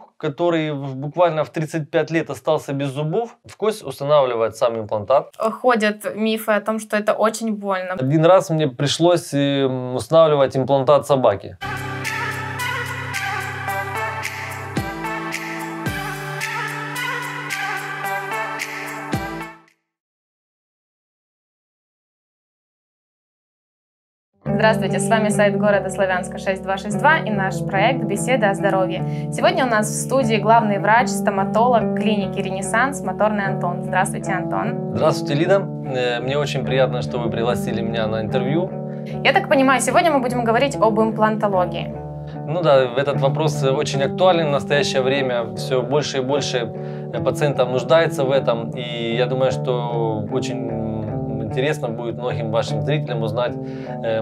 паук, который буквально в 35 лет остался без зубов, в кость устанавливает сам имплантат. Ходят мифы о том, что это очень больно. Один раз мне пришлось устанавливать имплантат собаки. Здравствуйте, с вами сайт города Славянска 6262 и наш проект «Беседа о здоровье». Сегодня у нас в студии главный врач, стоматолог клиники «Ренессанс» Моторный Антон. Здравствуйте, Антон. Здравствуйте, Лида. Мне очень приятно, что вы пригласили меня на интервью. Я так понимаю, сегодня мы будем говорить об имплантологии. Ну да, этот вопрос очень актуален в настоящее время. Все больше и больше пациентов нуждается в этом. И я думаю, что очень интересно будет многим вашим зрителям узнать,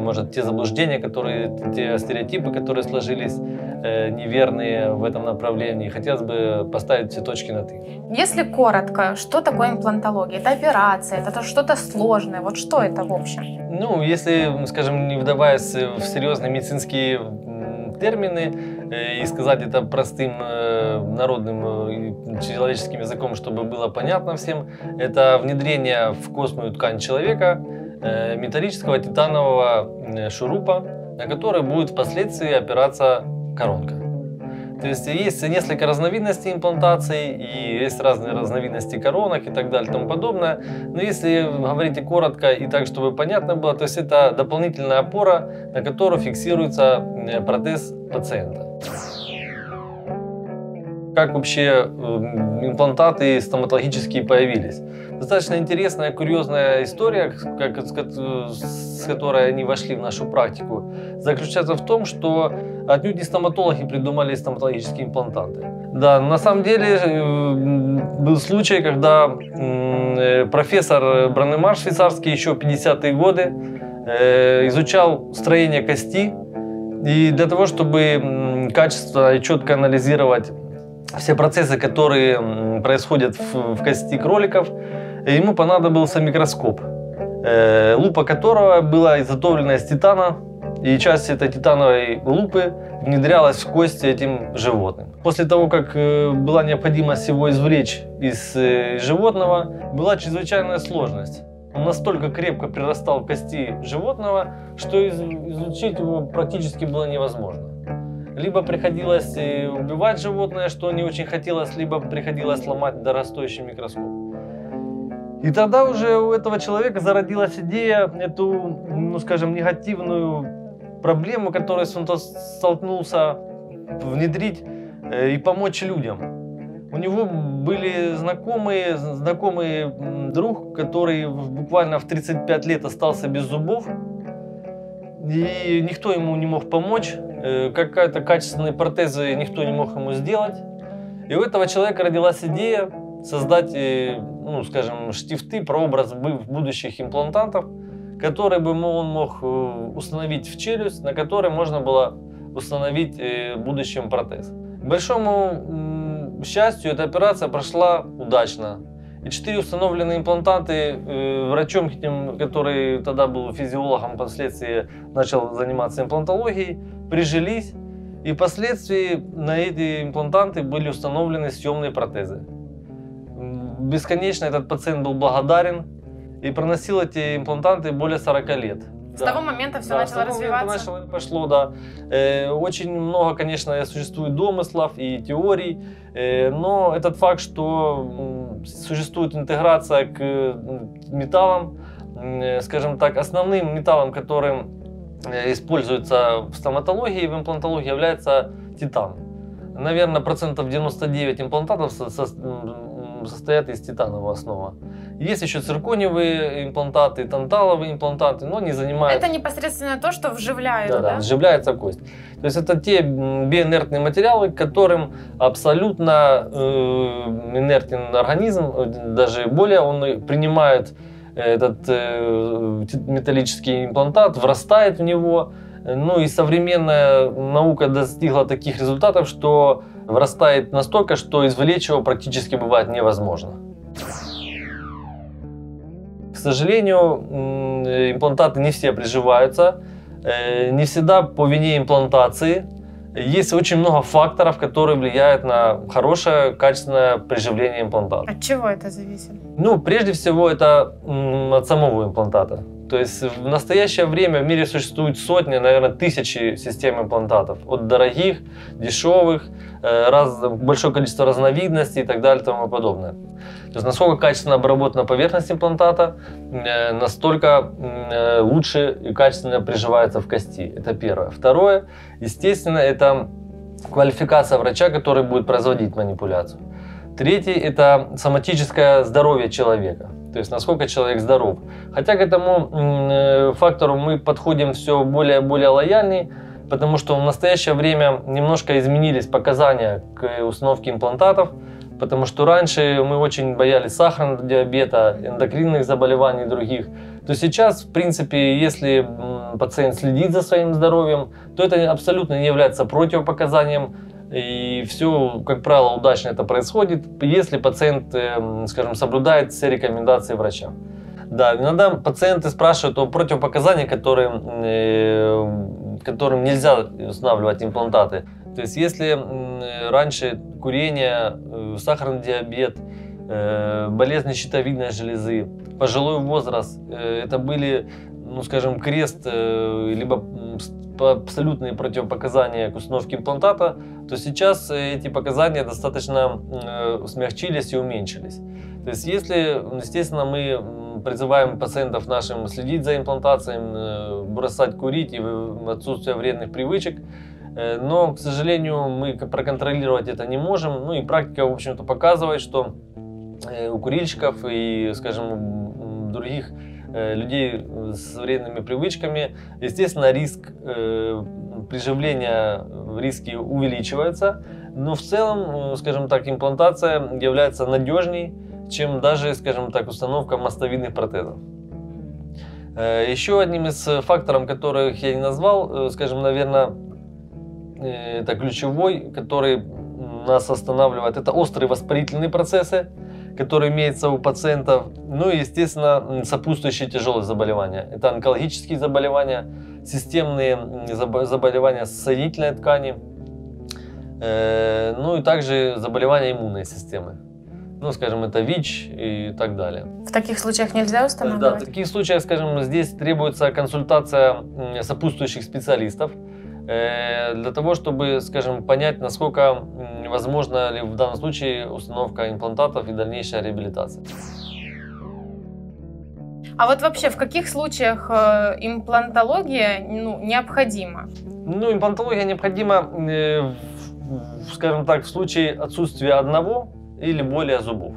может, те заблуждения, которые, те стереотипы, которые сложились неверные в этом направлении. Хотелось бы поставить все точки над «и». Если коротко, что такое имплантология? Это операция, это что-то сложное, вот что это в общем? Ну, если, скажем, не вдаваясь в серьезные медицинские термины и сказать это простым народным человеческим языком, чтобы было понятно всем, это внедрение в костную ткань человека металлического титанового шурупа, на который будет впоследствии опираться коронка. То есть несколько разновидностей имплантаций, и есть разные разновидности коронок и так далее и тому подобное. Но если говорить коротко и так, чтобы понятно было, то есть это дополнительная опора, на которую фиксируется протез пациента. Как вообще имплантаты стоматологические появились? Достаточно интересная, курьезная история, с которой они вошли в нашу практику, заключается в том, что отнюдь не стоматологи придумали стоматологические имплантаты. Да, на самом деле был случай, когда профессор Бранемар швейцарский еще в 50-е годы изучал строение кости, и для того, чтобы качественно и четко анализировать все процессы, которые происходят в кости кроликов, ему понадобился микроскоп, лупа которого была изготовлена из титана, и часть этой титановой лупы внедрялась в кости этим животным. После того, как была необходимость его извлечь из животного, была чрезвычайная сложность. Он настолько крепко прирастал к кости животного, что излечить его практически было невозможно. Либо приходилось убивать животное, что не очень хотелось, либо приходилось ломать дорастающий микроскоп. И тогда уже у этого человека зародилась идея эту, ну скажем, негативную проблему, которую он столкнулся, внедрить и помочь людям. У него были знакомый друг, который буквально в 35 лет остался без зубов. И никто ему не мог помочь, какие-то качественные протезы никто не мог ему сделать. И у этого человека родилась идея создать, ну, скажем, штифты, прообраз будущих имплантантов, которые бы он мог установить в челюсть, на которой можно было установить в будущем протез. К большому счастью, эта операция прошла удачно. И 4 установленные имплантанты врачом, который тогда был физиологом, впоследствии начал заниматься имплантологией, прижились. И впоследствии на эти имплантанты были установлены съемные протезы. Бесконечно этот пациент был благодарен и проносил эти имплантанты более 40 лет. С того момента все начало развиваться? С того момента пошло, да. Очень много, конечно, существует домыслов и теорий, но этот факт, что существует интеграция к металлам, скажем так, основным металлом, которым используется в стоматологии и в имплантологии, является титан. Наверное, процентов 99 имплантатов состоят из титанового основа. Есть еще циркониевые имплантаты, танталовые имплантаты, но не занимают... Это непосредственно то, что вживляют, да? Вживляется кость. То есть это те биоинертные материалы, к которым абсолютно инертен организм, даже более он принимает этот металлический имплантат, врастает в него. Ну и современная наука достигла таких результатов, что врастает настолько, что извлечь его практически бывает невозможно. К сожалению, имплантаты не все приживаются, не всегда по вине имплантации. Есть очень много факторов, которые влияют на хорошее, качественное приживление имплантата. От чего это зависит? Ну, прежде всего, это от самого имплантата. То есть в настоящее время в мире существует сотни, наверное, тысячи систем имплантатов. От дорогих, дешевых, большое количество разновидностей и так далее и тому подобное. То есть насколько качественно обработана поверхность имплантата, настолько лучше и качественно приживается в кости. Это первое. Второе, естественно, это квалификация врача, который будет производить манипуляцию. Третье – это соматическое здоровье человека, то есть насколько человек здоров. Хотя к этому фактору мы подходим все более и более лояльней, потому что в настоящее время немножко изменились показания к установке имплантатов, потому что раньше мы очень боялись сахарного диабета, эндокринных заболеваний и других. То сейчас, в принципе, если пациент следит за своим здоровьем, то это абсолютно не является противопоказанием. И все, как правило, удачно это происходит, если пациент, скажем, соблюдает все рекомендации врача. Да, иногда пациенты спрашивают о противопоказаниях, которым нельзя устанавливать имплантаты. То есть, если раньше курение, сахарный диабет, болезни щитовидной железы, пожилой возраст, это были, ну, скажем, крест, либо абсолютные противопоказания к установке имплантата, то сейчас эти показания достаточно смягчились и уменьшились. То есть, если, естественно, мы призываем пациентов нашим следить за имплантацией, бросать курить и отсутствие вредных привычек, но, к сожалению, мы проконтролировать это не можем. Ну и практика, в общем-то, показывает, что у курильщиков и, скажем, других людей с вредными привычками, естественно, риск приживления, риски увеличивается, но в целом, скажем так, имплантация является надежней, чем даже, скажем так, установка мостовидных протезов. Еще одним из факторов, которых я не назвал, скажем, наверное, это ключевой, который нас останавливает, это острые воспалительные процессы, которые имеются у пациентов, ну и, естественно, сопутствующие тяжелые заболевания. Это онкологические заболевания, системные заболевания соединительной ткани, ну и также заболевания иммунной системы. Ну, скажем, это ВИЧ и так далее. В таких случаях нельзя устанавливать? Да, в таких случаях, скажем, здесь требуется консультация сопутствующих специалистов, для того, чтобы, скажем, понять, насколько возможна ли в данном случае установка имплантатов и дальнейшая реабилитация. А вот вообще в каких случаях имплантология, ну, необходима? Ну, имплантология необходима, скажем так, в случае отсутствия одного или более зубов.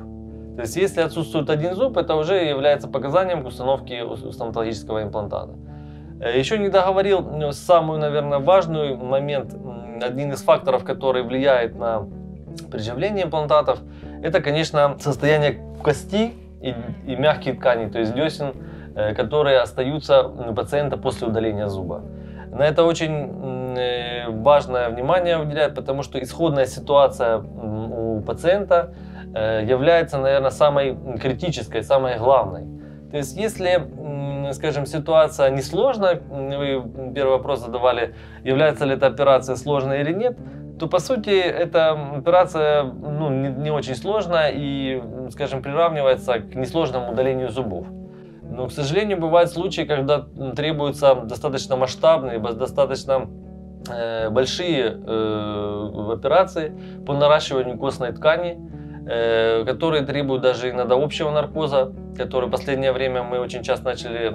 То есть, если отсутствует один зуб, это уже является показанием к установке стоматологического имплантата. Еще не договорил самый, наверное, важный момент, один из факторов, который влияет на приживление имплантатов, это, конечно, состояние кости и мягких тканей, то есть десен, которые остаются у пациента после удаления зуба. На это очень важное внимание уделяет, потому что исходная ситуация у пациента является, наверное, самой критической, самой главной. То есть, если, скажем, ситуация несложная, вы первый вопрос задавали, является ли эта операция сложной или нет, то, по сути, эта операция, ну, не очень сложная и, скажем, приравнивается к несложному удалению зубов. Но, к сожалению, бывают случаи, когда требуются достаточно масштабные, достаточно большие операции по наращиванию костной ткани, которые требуют даже иногда общего наркоза, который в последнее время мы очень часто начали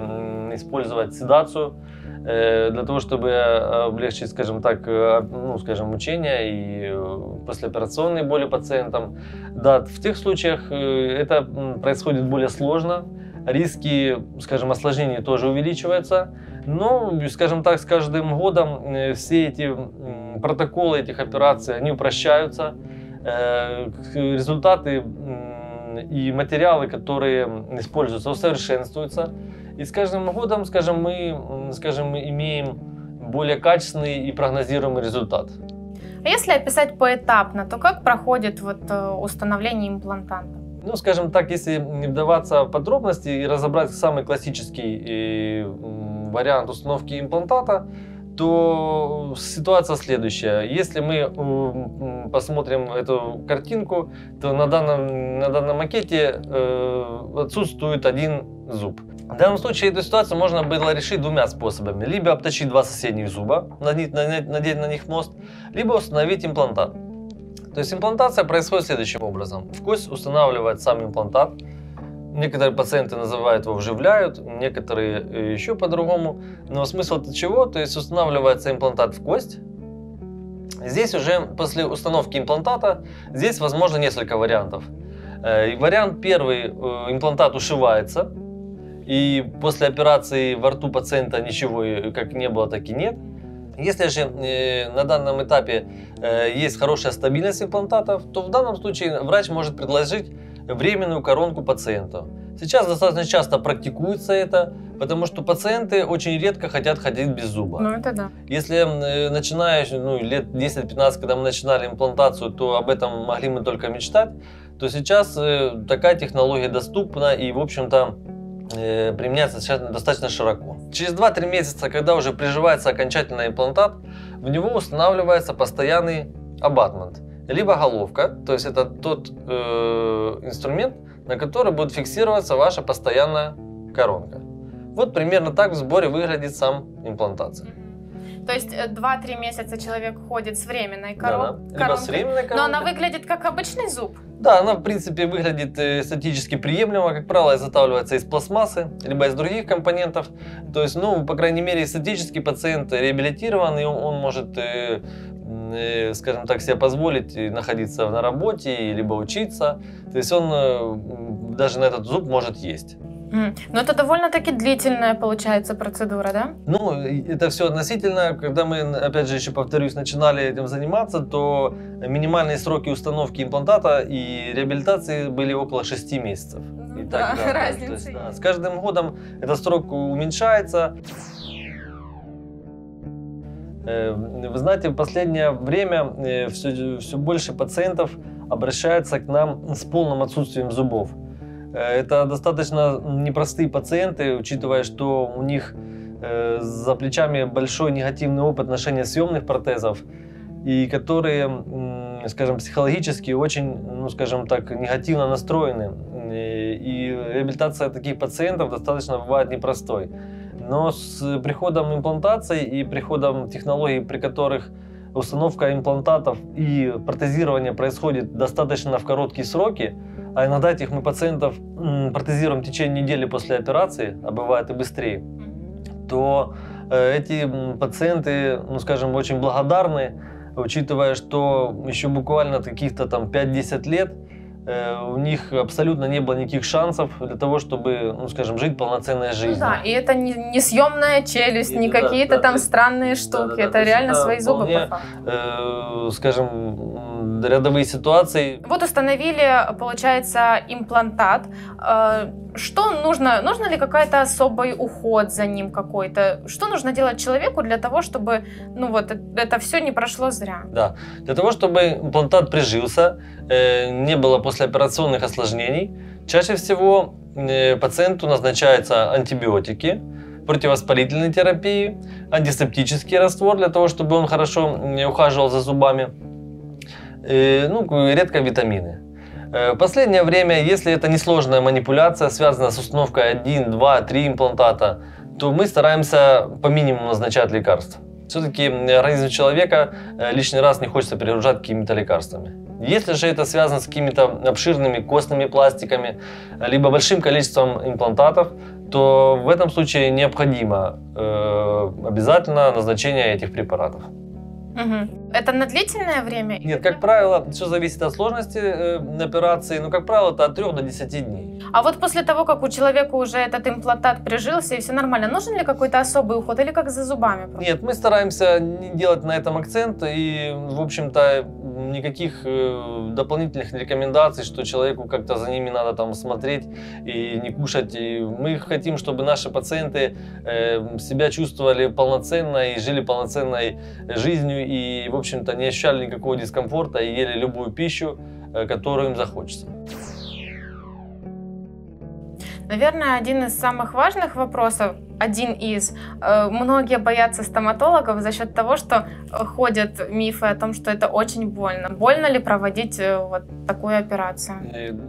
использовать седацию для того, чтобы облегчить, скажем так, ну, скажем, мучения и послеоперационные боли пациентам. Да, в тех случаях это происходит более сложно, риски, скажем, осложнений тоже увеличиваются, но, скажем так, с каждым годом все эти протоколы этих операций, они упрощаются. Результаты и материалы, которые используются, усовершенствуются. И с каждым годом, скажем, мы, имеем более качественный и прогнозируемый результат. А если описать поэтапно, то как проходит вот установление имплантата? Ну, скажем так, если не вдаваться в подробности и разобрать самый классический вариант установки имплантата, то ситуация следующая. Если мы посмотрим эту картинку, то на данном макете отсутствует один зуб. В данном случае эту ситуацию можно было решить двумя способами. Либо обточить два соседних зуба, надеть на них мост, либо установить имплантат. То есть имплантация происходит следующим образом. В кость устанавливает сам имплантат. Некоторые пациенты называют его вживляют, некоторые еще по-другому. Но смысл-то чего? То есть устанавливается имплантат в кость. Здесь уже после установки имплантата, здесь возможно несколько вариантов. Вариант первый, имплантат ушивается. И после операции во рту пациента ничего как не было, так и нет. Если же на данном этапе есть хорошая стабильность имплантатов, то в данном случае врач может предложить временную коронку пациенту. Сейчас достаточно часто практикуется это, потому что пациенты очень редко хотят ходить без зуба. Ну, это да. Если начинаешь, ну, лет 10-15, когда мы начинали имплантацию, то об этом могли мы только мечтать, то сейчас такая технология доступна и, в общем-то, применяется сейчас достаточно широко. Через 2-3 месяца, когда уже приживается окончательно имплантат, в него устанавливается постоянный абатмент. Либо головка, то есть это тот инструмент, на который будет фиксироваться ваша постоянная коронка. Вот примерно так в сборе выглядит сам имплантация. То есть 2-3 месяца человек ходит с временной коронкой, либо с временной коронкой. Но она выглядит как обычный зуб? Да, она в принципе выглядит эстетически приемлемо, как правило, изготавливается из пластмассы, либо из других компонентов. То есть, ну, по крайней мере, эстетически пациент реабилитирован, и он может, скажем так, себе позволить находиться на работе, либо учиться. То есть он даже на этот зуб может есть. Но это довольно-таки длительная, получается, процедура, да? Ну, это все относительно. Когда мы, опять же, еще повторюсь, начинали этим заниматься, то минимальные сроки установки имплантата и реабилитации были около 6 месяцев. Ну, итак, да, разница есть, да. С каждым годом этот срок уменьшается. Вы знаете, в последнее время все больше пациентов обращаются к нам с полным отсутствием зубов. Это достаточно непростые пациенты, учитывая, что у них за плечами большой негативный опыт ношения съемных протезов, и которые, скажем, психологически очень, ну, скажем так, негативно настроены. И реабилитация таких пациентов достаточно бывает непростой. Но с приходом имплантаций и приходом технологий, при которых установка имплантатов и протезирование происходит достаточно в короткие сроки, а иногда этих мы пациентов протезируем в течение недели после операции, а бывает и быстрее, то эти пациенты, ну, скажем, очень благодарны, учитывая, что еще буквально каких-то там 5-10 лет у них абсолютно не было никаких шансов для того, чтобы, ну, скажем, жить полноценной жизнью. Да, и это не съемная челюсть, не какие-то странные штуки, это реально свои зубы. Вполне, скажем, рядовые ситуации. Вот установили, получается, имплантат. Что нужно? Нужно ли какой-то особый уход за ним какой-то? Что нужно делать человеку для того, чтобы, ну, вот это все не прошло зря? Да, для того, чтобы имплантат прижился, не было послеоперационных осложнений, чаще всего пациенту назначаются антибиотики, противовоспалительные терапии, антисептический раствор для того, чтобы он хорошо ухаживал за зубами, ну, редко витамины. В последнее время, если это несложная манипуляция, связанная с установкой 1, 2, 3 имплантата, то мы стараемся по минимуму назначать лекарства. Все-таки организм человека лишний раз не хочется перегружать какими-то лекарствами. Если же это связано с какими-то обширными костными пластиками, либо большим количеством имплантатов, то в этом случае необходимо обязательно назначение этих препаратов. Угу. Это на длительное время? Нет, как правило, все зависит от сложности операции, но, как правило, это от 3 до 10 дней. А вот после того, как у человека уже этот имплантат прижился и все нормально, нужен ли какой-то особый уход или как за зубами? Просто? Нет, мы стараемся не делать на этом акцент и, в общем-то, никаких дополнительных рекомендаций, что человеку как-то за ними надо там смотреть и не кушать. И мы хотим, чтобы наши пациенты себя чувствовали полноценно и жили полноценной жизнью и, в общем-то, не ощущали никакого дискомфорта и ели любую пищу, которую им захочется. Наверное, один из самых важных вопросов, многие боятся стоматологов за счет того, что ходят мифы о том, что это очень больно. Больно ли проводить вот такую операцию?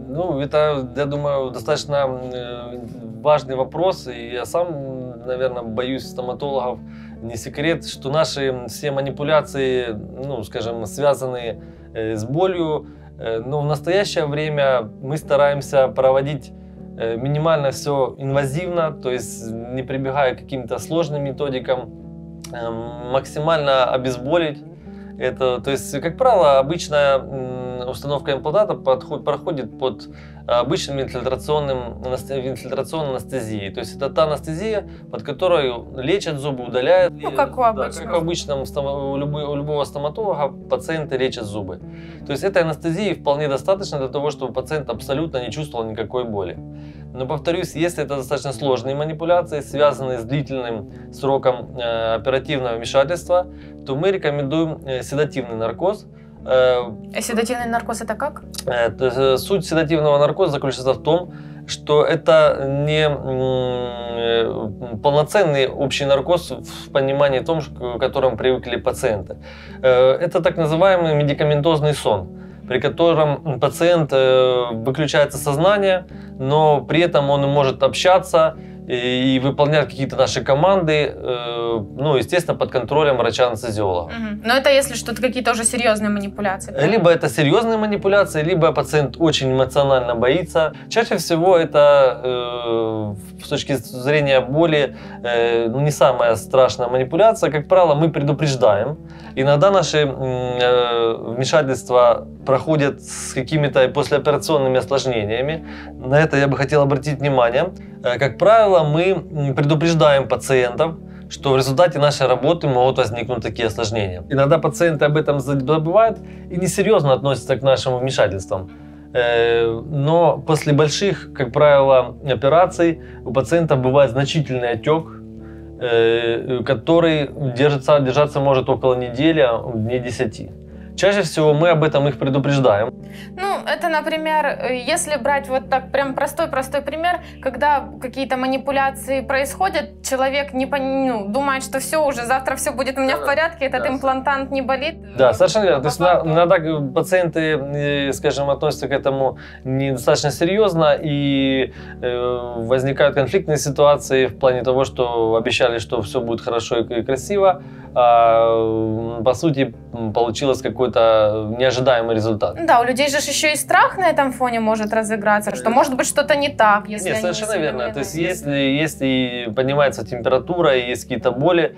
Ну, это, я думаю, достаточно важный вопрос. И я сам, наверное, боюсь стоматологов. Не секрет, что наши все манипуляции, ну, скажем, связаны с болью. Но в настоящее время мы стараемся проводить минимально все инвазивно, то есть не прибегая к каким-то сложным методикам, максимально обезболить. Это, то есть, как правило, обычная установка имплантата проходит под обычным инфильтрационной анестезией. То есть это та анестезия, под которую лечат зубы, удаляют. Ну, как у обычного. Да, как у любого стоматолога пациенты лечат зубы. То есть этой анестезии вполне достаточно для того, чтобы пациент абсолютно не чувствовал никакой боли. Но повторюсь, если это достаточно сложные манипуляции, связанные с длительным сроком оперативного вмешательства, то мы рекомендуем седативный наркоз. Седативный наркоз это как? Суть седативного наркоза заключается в том, что это не полноценный общий наркоз в понимании том, к которому привыкли пациенты. Это так называемый медикаментозный сон, при котором пациент выключается сознание, но при этом он может общаться и выполнять какие-то наши команды, ну, естественно, под контролем врача-анестезиолога. Угу. Но это если что-то какие-то уже серьезные манипуляции? Да? Либо это серьезные манипуляции, либо пациент очень эмоционально боится. Чаще всего это, с точки зрения боли, не самая страшная манипуляция. Как правило, мы предупреждаем. Иногда наши вмешательства проходят с какими-то послеоперационными осложнениями. На это я бы хотел обратить внимание. Как правило, мы предупреждаем пациентов, что в результате нашей работы могут возникнуть такие осложнения. Иногда пациенты об этом забывают и несерьезно относятся к нашим вмешательствам. Но после больших, как правило, операций у пациентов бывает значительный отек, который держаться может около недели, дней 10. Чаще всего мы об этом их предупреждаем. Ну, это, например, если брать вот так прям простой пример, когда какие-то манипуляции происходят, человек думает, что все уже, завтра все будет у меня в порядке, этот имплантант не болит. Да, совершенно верно. То есть иногда пациенты, скажем, относятся к этому недостаточно серьезно и возникают конфликтные ситуации в плане того, что обещали, что все будет хорошо и красиво, а по сути получилось какой-то неожидаемый результат. Да, у людей же еще и страх на этом фоне может разыграться, что может быть что-то не так, если... Нет, совершенно верно. То есть если поднимается температура и есть какие-то боли.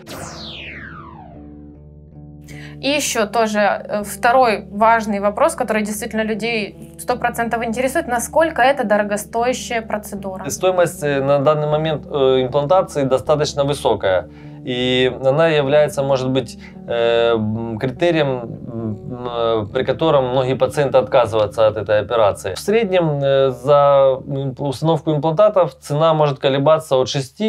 И еще тоже второй важный вопрос, который действительно людей 100% интересует, насколько это дорогостоящая процедура. Стоимость на данный момент имплантации достаточно высокая. И она является, может быть, критерием, при котором многие пациенты отказываются от этой операции. В среднем за установку имплантатов цена может колебаться от 6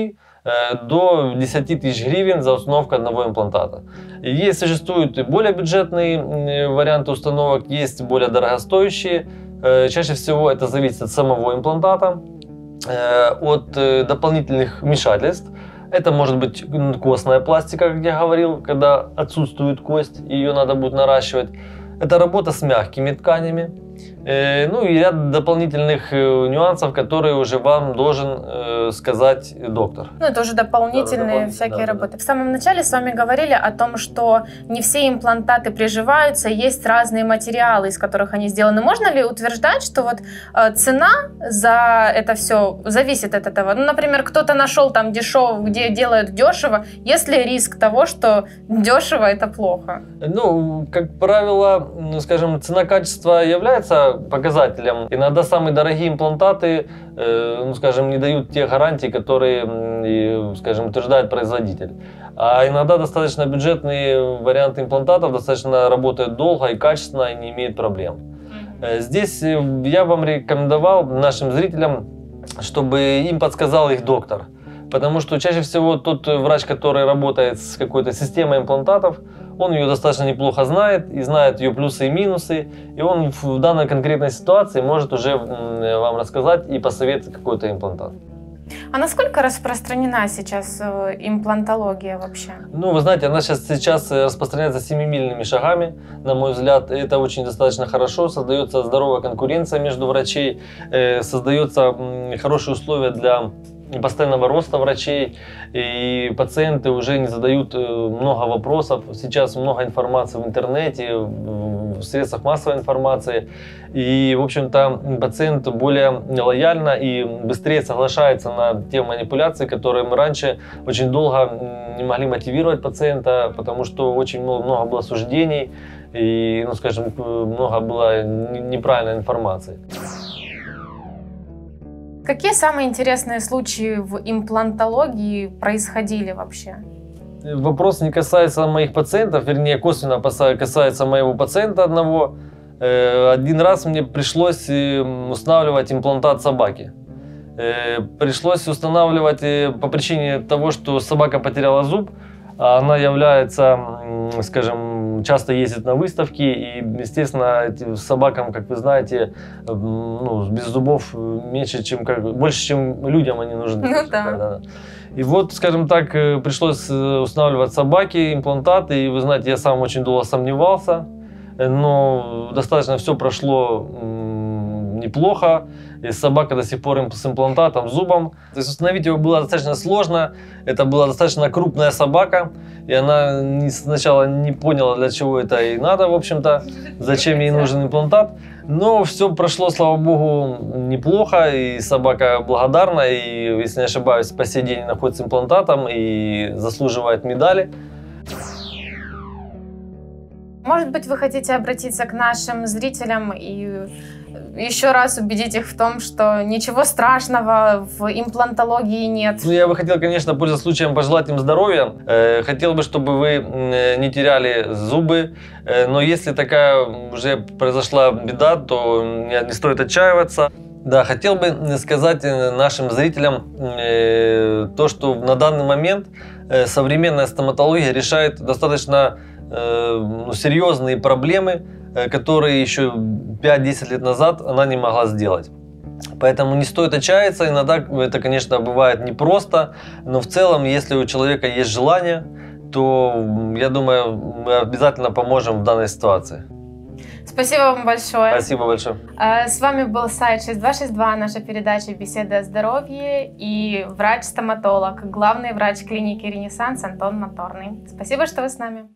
до 10 тысяч гривен за установку одного имплантата. И существуют и более бюджетные варианты установок, есть более дорогостоящие. Чаще всего это зависит от самого имплантата, от дополнительных вмешательств. Это может быть костная пластика, как я говорил, когда отсутствует кость, ее надо будет наращивать. Это работа с мягкими тканями. Ну и ряд дополнительных нюансов, которые уже вам должен сказать доктор. Ну это уже дополнительные всякие работы. В самом начале с вами говорили о том, что не все имплантаты приживаются, есть разные материалы, из которых они сделаны. Можно ли утверждать, что вот цена за это все зависит от этого? Ну, например, кто-то нашел там дешево, где делают дешево, есть ли риск того, что дешево это плохо? Ну, как правило, скажем, цена-качество является показателем. Иногда самые дорогие имплантаты, скажем, не дают те гарантии, которые, скажем, утверждает производитель. А иногда достаточно бюджетные варианты имплантатов достаточно работают долго и качественно, и не имеют проблем. Здесь я вам рекомендовал, нашим зрителям, чтобы им подсказал их доктор. Потому что чаще всего тот врач, который работает с какой-то системой имплантатов, Он ее достаточно неплохо знает и знает ее плюсы и минусы. И он в данной конкретной ситуации может уже вам рассказать и посоветовать какой-то имплантат. А насколько распространена сейчас имплантология вообще? Ну, вы знаете, она сейчас распространяется семимильными шагами, на мой взгляд. Это очень достаточно хорошо. Создается здоровая конкуренция между врачей, создаются хорошие условия для постоянного роста врачей, и пациенты уже не задают много вопросов. Сейчас много информации в интернете, в средствах массовой информации. И, в общем-то, пациент более лояльно и быстрее соглашается на те манипуляции, которые мы раньше очень долго не могли мотивировать пациента, потому что очень много было суждений и, ну, скажем, много было неправильной информации. Какие самые интересные случаи в имплантологии происходили вообще? Вопрос не касается моих пациентов, вернее, косвенно касается моего пациента одного. Один раз мне пришлось устанавливать имплантат собаки. Пришлось устанавливать по причине того, что собака потеряла зуб. Она является, скажем, часто ездит на выставки, и, естественно, собакам, как вы знаете, ну, без зубов меньше, чем, больше, чем людям они нужны. Ну, да. И вот, скажем так, пришлось устанавливать собаки, имплантаты, и, вы знаете, я сам очень долго сомневался, но достаточно все прошло неплохо. И собака до сих пор с имплантатом, зубом. То есть установить его было достаточно сложно. Это была достаточно крупная собака. И она сначала не поняла, для чего это ей надо, в общем-то. Зачем ей нужен имплантат. Но все прошло, слава богу, неплохо. И собака благодарна. И, если не ошибаюсь, по сей день находится с имплантатом и заслуживает медали. Может быть, вы хотите обратиться к нашим зрителям и еще раз убедить их в том, что ничего страшного в имплантологии нет? Ну, я бы хотел, конечно, пользуясь случаем, пожелать им здоровья. Хотел бы, чтобы вы не теряли зубы. Но если такая уже произошла беда, то не стоит отчаиваться. Да, хотел бы сказать нашим зрителям то, что на данный момент современная стоматология решает достаточно серьезные проблемы, которые еще 5-10 лет назад она не могла сделать. Поэтому не стоит отчаяться, иногда это, конечно, бывает непросто, но в целом, если у человека есть желание, то, я думаю, мы обязательно поможем в данной ситуации. Спасибо вам большое. Спасибо большое. С вами был сайт 6262, наша передача «Беседа о здоровье» и врач-стоматолог, главный врач клиники «Ренессанс» Антон Моторный. Спасибо, что вы с нами.